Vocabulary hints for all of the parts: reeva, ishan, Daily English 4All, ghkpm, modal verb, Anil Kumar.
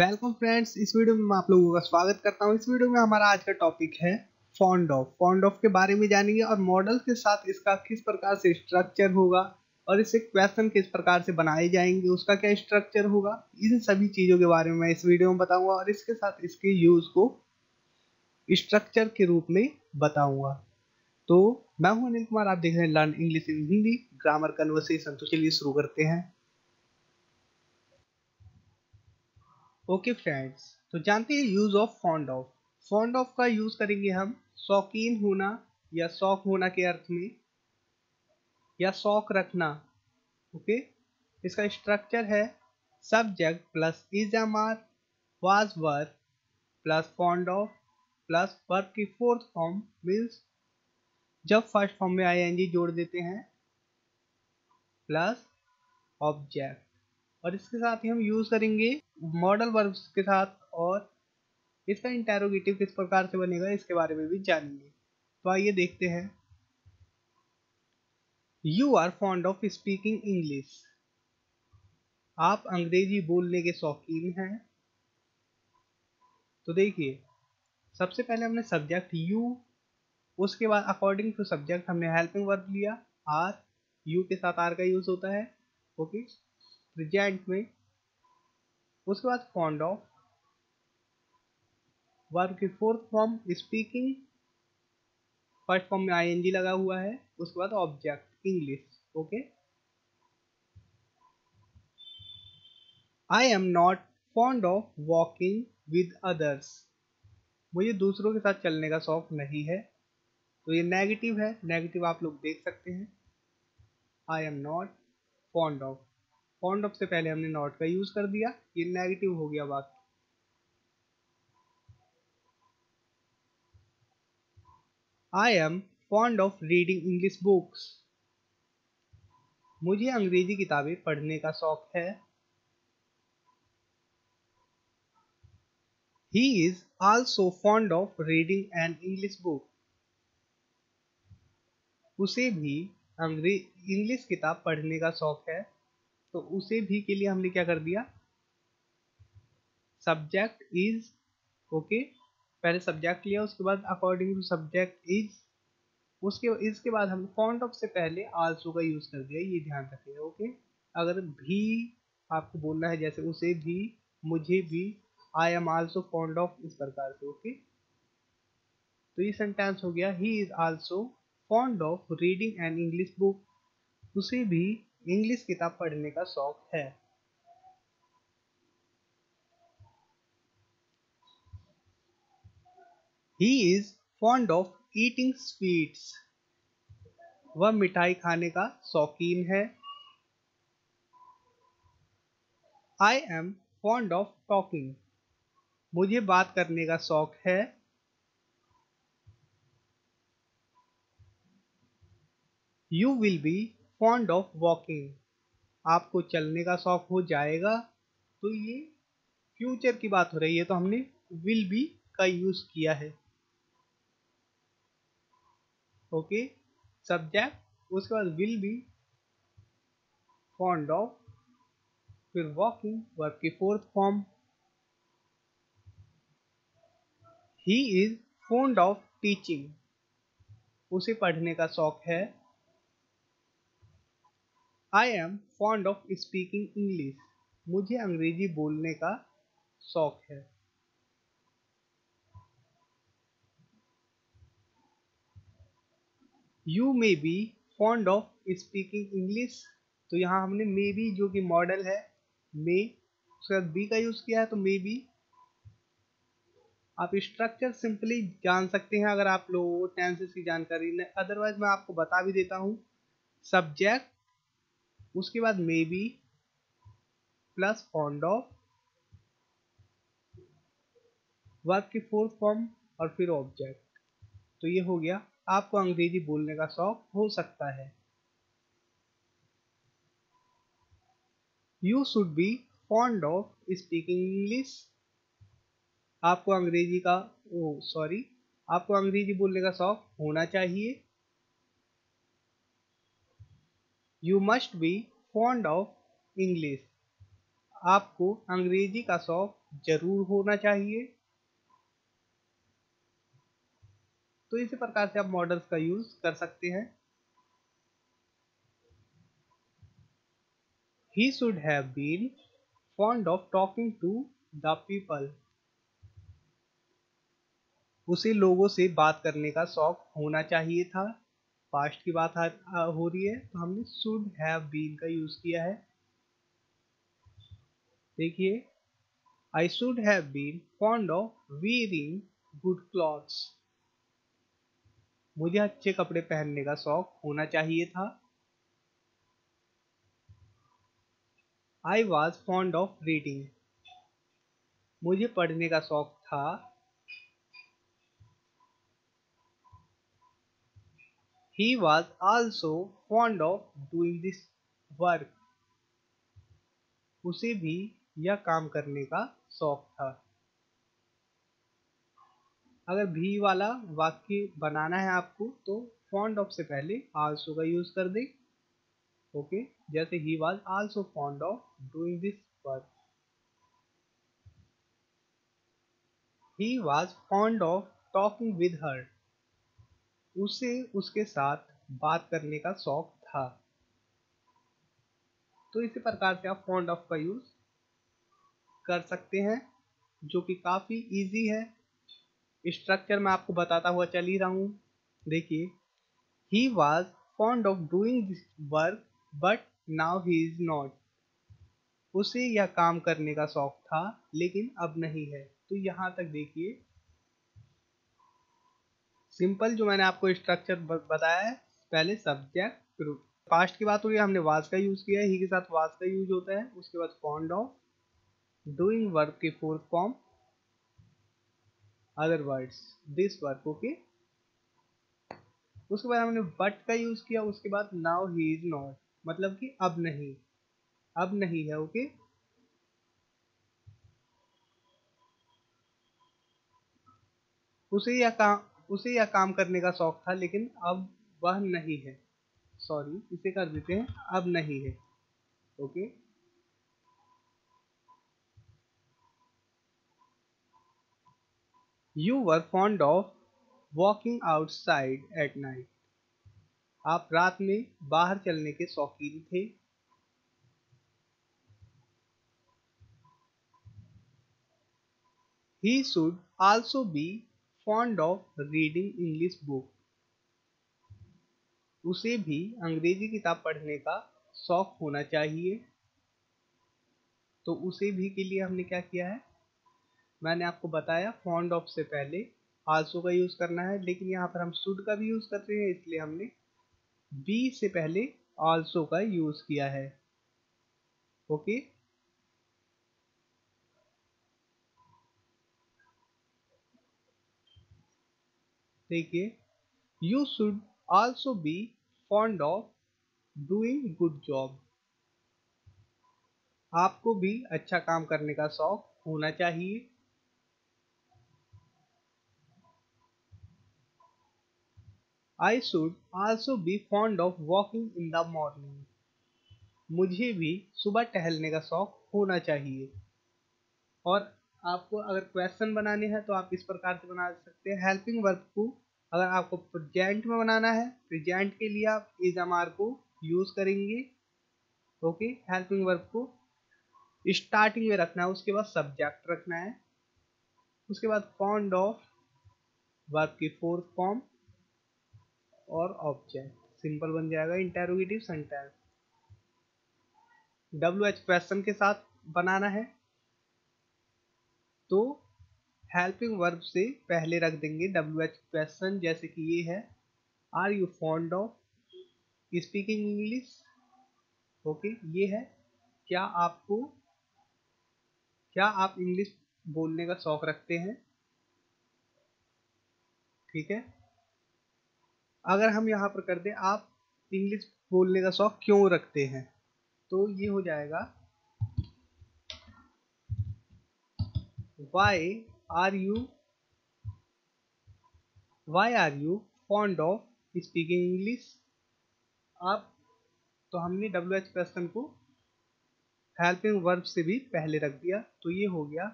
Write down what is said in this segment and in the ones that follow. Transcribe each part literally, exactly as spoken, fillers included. Welcome friends, इस video में मैं आप लोगों का स्वागत करता हूं। इस वीडियो में हमारा आज का टॉपिक है फॉन्ड ऑफ। फॉन्ड ऑफ के बारे में जानेंगे और मॉडल के साथ इसका किस प्रकार से स्ट्रक्चर होगा और इससे क्वेश्चन किस प्रकार से बनाए जाएंगे, उसका क्या स्ट्रक्चर होगा, इन सभी चीज़ों के बारे में मैं इस वीडियो में बताऊँगा और इसके साथ इसके यूज़ को स्ट्रक्चर के रूप में बताऊँगा। तो मैं हूँ अनिल कुमार, आप देख रहे हैं learn English in Hindi grammar conversation. तो चलिए शुरू करते हैं। ओके फ्रेंड्स, तो जानते हैं use of fond of. Fond of का यूज करेंगे हम शौकीन होना या शौक होना के अर्थ में, या शौक रखना। Okay okay? इसका स्ट्रक्चर है subject plus is am are was were plus fond of plus verb की फोर्थ फॉर्म मीन्स जब फर्स्ट फॉर्म में आई एन जी जोड़ देते हैं प्लस ऑब्जेक्ट। और इसके साथ ही हम यूज करेंगे मॉडल वर्ब्स के साथ और इसका इंटेरोगेटिव किस प्रकार से बनेगा इसके बारे में भी जानेंगे। तो आइए देखते हैं। You are fond of speaking English, आप अंग्रेजी बोलने के शौकीन हैं। तो देखिए, सबसे पहले हमने सब्जेक्ट यू, उसके बाद अकॉर्डिंग टू सब्जेक्ट हमने हेल्पिंग वर्ब लिया आर। यू के साथ आर का यूज होता है ओके प्रेजेंट में। उसके बाद फॉन्ड ऑफ वर्ब की fourth form speaking, first form में आईएनजी लगा हुआ है। उसके बाद object English okay. I am not fond of walking with others, मुझे दूसरों के साथ चलने का शौक नहीं है। तो ये नेगेटिव है, नेगेटिव आप लोग देख सकते हैं। I am not fond of, fond of से पहले हमने नॉट का यूज कर दिया, ये नेगेटिव हो गया वाक्य। I am fond of reading English books, मुझे अंग्रेजी किताबें पढ़ने का शौक है। He is also fond of reading an English book, उसे भी अंग्रेजी इंग्लिश किताब पढ़ने का शौक है। तो उसे भी के लिए हमने क्या कर दिया, सब्जेक्ट इज ओके, पहले सब्जेक्ट लिया, उसके बाद अकॉर्डिंग टू सब्जेक्ट इज, उसके इसके बाद हम फॉन्ड ऑफ से पहले आल्सो का यूज कर दिया, ये ध्यान रखिए ओके। अगर भी आपको बोलना है जैसे उसे भी, मुझे भी, I am also fond of, इस प्रकार से ओके। तो ये सेंटेंस हो गया, he is also fond of reading an English book, उसे भी इंग्लिश किताब पढ़ने का शौक है। He is fond of eating sweets, वह मिठाई खाने का शौकीन है। I am fond of talking, मुझे बात करने का शौक है। You will be fond of walking, आपको चलने का शौक हो जाएगा। तो ये फ्यूचर की बात हो रही है, तो हमने विल बी का यूज किया है ओके। सब्जेक्ट, उसके बाद विल बी फॉन्ड ऑफ, फिर वॉकिंग वर्ब की fourth form. He is fond of teaching, उसे पढ़ने का शौक है। I am fond of speaking English, मुझे अंग्रेजी बोलने का शौक है। You may be fond of speaking English, तो यहाँ हमने मे बी जो कि मॉडल है मे, उसके बाद बी का यूज किया है। तो मे बी आप स्ट्रक्चर सिंपली जान सकते हैं अगर आप लोगों को टेंसेस की जानकारी नहीं, अदरवाइज मैं आपको बता भी देता हूँ। सब्जेक्ट, उसके बाद may be plus fond of verb की फोर्थ फॉर्म और फिर ऑब्जेक्ट। तो ये हो गया, आपको अंग्रेजी बोलने का शौक हो सकता है। You should be fond of speaking English, आपको अंग्रेजी का ओ सॉरी आपको अंग्रेजी बोलने का शौक होना चाहिए। You must be fond of English, आपको अंग्रेजी का शौक जरूर होना चाहिए। तो इसी प्रकार से आप मॉडल्स का यूज कर सकते हैं। He should have been fond of talking to the people. उसे लोगों से बात करने का शौक होना चाहिए था। पास्ट की बात हो रही है तो हमने should have been का यूज किया है। देखिए, I should have been fond of wearing good clothes. मुझे अच्छे कपड़े पहनने का शौक होना चाहिए था। I was fond of reading. मुझे पढ़ने का शौक था। He was also fond of doing this work. उसे भी यह काम करने का शौक था। अगर भी वाला वाक्य बनाना है आपको तो fond of से पहले also का यूज कर दें। Okay okay? जैसे he was also fond of doing this work. He was fond of talking with her. उसे उसके साथ बात करने का शौक था। तो इसी प्रकार से आप fond of का यूज कर सकते हैं, जो कि काफ़ी इजी है। स्ट्रक्चर मैं आपको बताता हुआ चल ही रहा हूँ। देखिए, he was fond of doing this work but now he is not. उसे यह काम करने का शौक था लेकिन अब नहीं है। तो यहाँ तक देखिए, सिंपल जो मैंने आपको स्ट्रक्चर बताया है, पहले सब्जेक्ट फिर पास्ट की बात हो रही है, हमने वाज का यूज़ किया है, ही के साथ वाज का यूज होता है। उसके बाद fond of, डूइंग वर्क के fourth form, other words this work. Okay, उसके बाद हमने बट का यूज किया, उसके बाद नाउ ही इज नॉट, मतलब कि अब नहीं, अब नहीं है। Okay okay? उसे यह काम उसे यह काम करने का शौक था लेकिन अब वह नहीं है। सॉरी, इसे कर देते हैं अब नहीं है। Okay okay? You were fond of walking outside at night. आप रात में बाहर चलने के शौकीन थे। He should also be fond of reading English book. उसे भी अंग्रेजी किताब पढ़ने का शौक होना चाहिए। तो उसे भी के लिए हमने क्या किया है, मैंने आपको बताया fond of से पहले also का यूज़ करना है, लेकिन यहाँ पर हम should का भी यूज़ कर रहे हैं, इसलिए हमने be से पहले also का यूज़ किया है। ओके, देखिए, you should also be fond of doing good job. आपको भी अच्छा काम करने का शौक होना चाहिए। I should also be fond of walking in the morning. मुझे भी सुबह टहलने का शौक होना चाहिए। और आपको अगर क्वेश्चन बनाने हैं तो आप इस प्रकार से बना सकते हैं। हेल्पिंग वर्ब को अगर आपको प्रेजेंट में बनाना है, प्रेजेंट के लिए आप इज एमआर को यूज़ करेंगे। ओके, हेल्पिंग वर्ब को स्टार्टिंग में रखना है, उसके बाद सब्जेक्ट रखना है, उसके बाद फॉन्ड ऑफ वर्ब की फोर्थ फॉर्म और ऑब्जेक्ट। सिंपल बन जाएगा interrogative sentence. W H question के साथ बनाना है तो हेल्पिंग वर्ब से पहले रख देंगे डब्ल्यू एच क्वेश्चन, जैसे कि ये है, are you fond of speaking English. Okay, ये है, क्या आपको क्या आप इंग्लिश बोलने का शौक रखते हैं। ठीक है, अगर हम यहाँ पर कर दें आप इंग्लिश बोलने का शौक क्यों रखते हैं, तो ये हो जाएगा why are you why are you fond of speaking English. आप तो हमने डब्ल्यू एच क्वेश्चन को हेल्पिंग वर्ब से भी पहले रख दिया, तो ये हो गया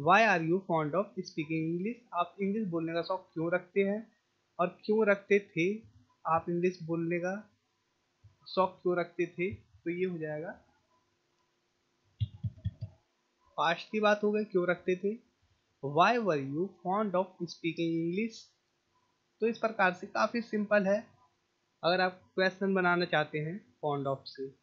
why are you fond of speaking English, आप इंग्लिश बोलने का शौक क्यों रखते हैं और क्यों रखते थे, आप इंग्लिश बोलने का शौक क्यों रखते थे। तो ये हो जाएगा पास्ट की बात हो गई, क्यों रखते थे। Why were you fond of speaking English. तो इस प्रकार से काफ़ी सिंपल है, अगर आप क्वेश्चन बनाना चाहते हैं फॉन्ड ऑफ से।